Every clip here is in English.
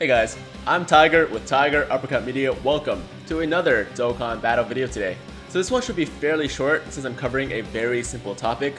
Hey guys, I'm Tiger with Tiger Uppercut Media. Welcome to another Dokkan Battle video today. So this one should be fairly short since I'm covering a very simple topic.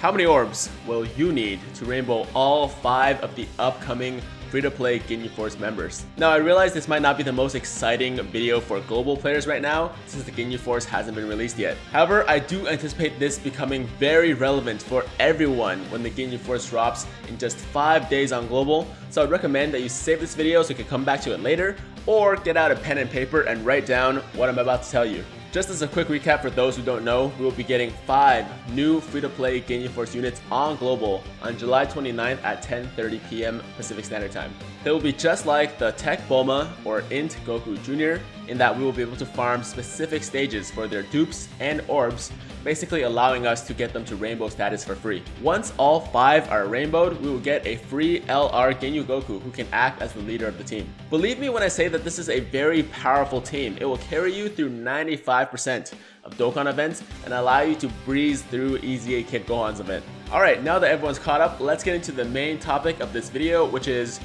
How many orbs will you need to rainbow all 5 of the upcoming free-to-play Ginyu Force members? Now I realize this might not be the most exciting video for global players right now since the Ginyu Force hasn't been released yet. However, I do anticipate this becoming very relevant for everyone when the Ginyu Force drops in just 5 days on global. So I'd recommend that you save this video so you can come back to it later, or get out a pen and paper and write down what I'm about to tell you. Just as a quick recap for those who don't know, we will be getting 5 new free-to-play Ginyu Force units on global on July 29th at 10:30 p.m. Pacific Standard Time. They will be just like the Tech Bulma or Int Goku Jr. in that we will be able to farm specific stages for their dupes and orbs, basically allowing us to get them to rainbow status for free. Once all 5 are rainbowed, we will get a free LR Ginyu Goku who can act as the leader of the team. Believe me when I say that this is a very powerful team. It will carry you through 95% of Dokkan events and allow you to breeze through EZA Kid Gohan's event. Alright, now that everyone's caught up, let's get into the main topic of this video, which is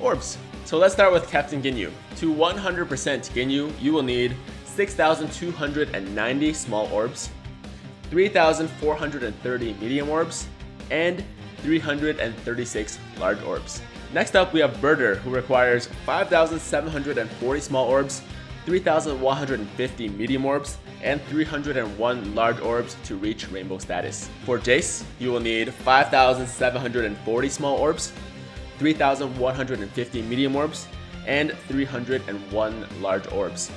orbs. So let's start with Captain Ginyu. To 100% Ginyu, you will need 6,290 small orbs, 3,430 medium orbs, and 336 large orbs. Next up we have Burter, who requires 5,740 small orbs, 3,150 medium orbs, and 301 large orbs to reach rainbow status. For Jeice, you will need 5,740 small orbs, 3,150 medium orbs, and 301 large orbs.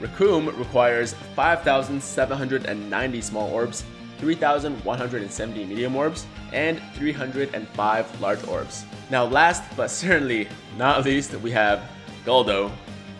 Recoome requires 5,790 small orbs, 3,170 medium orbs, and 305 large orbs. Now last but certainly not least, we have Guldo,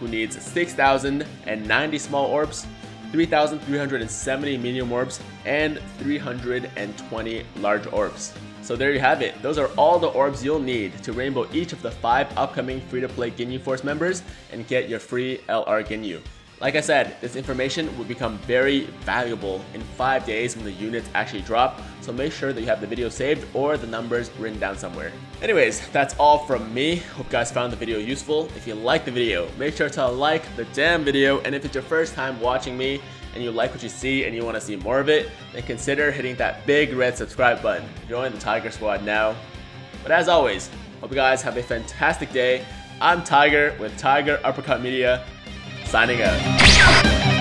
who needs 6,090 small orbs, 3,370 medium orbs, and 320 large orbs. So there you have it. Those are all the orbs you'll need to rainbow each of the 5 upcoming free-to-play Ginyu Force members and get your free LR Ginyu. Like I said, this information will become very valuable in 5 days when the units actually drop, so make sure that you have the video saved or the numbers written down somewhere. Anyways, that's all from me. Hope you guys found the video useful. If you liked the video, make sure to like the damn video, and if it's your first time watching me and you like what you see and you want to see more of it, then consider hitting that big red subscribe button. Join the Tiger Squad now. But as always, hope you guys have a fantastic day. I'm Tiger with Tiger Uppercut Media, signing out.